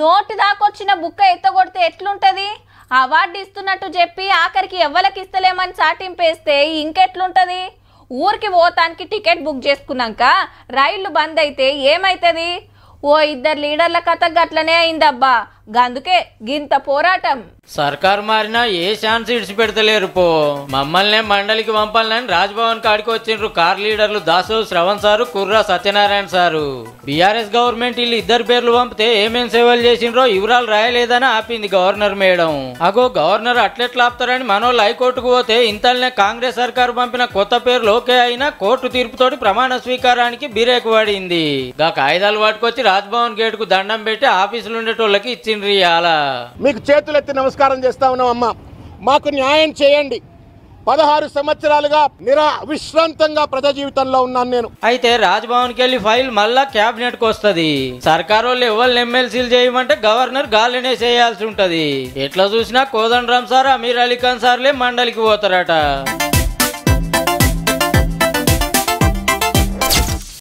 నోటి దాకొచ్చిన బుక్క ఎత్తగొడితే ఎట్లుంటది? అవార్డు ఇస్తున్నట్టు చెప్పి ఆఖరికి ఎవ్వలకి ఇస్తలేమని చాటింపేస్తే ఇంకెట్లుంటది? ఊరికి పోతానికి టికెట్ బుక్ చేసుకున్నాక రైళ్లు బంద్ అయితే ఏమైతుంది? ఓ ఇద్దరు లీడర్ల కథ గట్లనే అయిందబ్బా, అందుకే గింత పోరాటం. సర్కారు మారినా ఏ ఛాన్స్ ఇడిచి పెడతలేరు పో. మమ్మల్నే మండలికి పంపాలని రాజ్భవన్ కాడికి వచ్చిండ్రు కార్ లీడర్లు దాసో Shravan sir, Kurra Satyanarayana sir. BRS government వీళ్ళు ఇద్దరు పేర్లు పంపితే ఏమేం సేవలు చేసిండ్రో వివరాలు రాయలేదని ఆపింది గవర్నర్ మేడం. అగో గవర్నర్ అట్లెట్లు ఆపుతారని మనోళ్ళు హైకోర్టుకు పోతే ఇంతల్నే కాంగ్రెస్ సర్కారు పంపిన కొత్త పేర్లు ఓకే అయినా కోర్టు తీర్పుతోటి ప్రమాణ స్వీకారానికి బీరేకు పడింది. గా కాయిదాలు పట్టుకొచ్చి రాజ్భవన్ గేట్ కు దండం పెట్టి ఆఫీసులు ఉండేటోళ్ళకి ఇచ్చింది. మీకు చేతులెత్తి నమస్కారం చేస్తా ఉన్నాం అమ్మ, మాకు న్యాయం చేయండి. 16 సంవత్సరాలుగా నిరవిశ్రాంతంగా ప్రజా జీవితంలో ఉన్నాను నేను. అయితే రాజ్భవన్ కి వెళ్ళి ఫైల్ మళ్ళా క్యాబినెట్ కు వస్తుంది. సర్కారు వాళ్ళు ఎవరు ఎమ్మెల్సీలు చేయమంటే గవర్నర్ గాలినే చేయాల్సి ఉంటది. ఎట్లా చూసినా కోదండరామ్ సార్, అమీర్ అలీకాన్ సార్లే మండలికి పోతారట.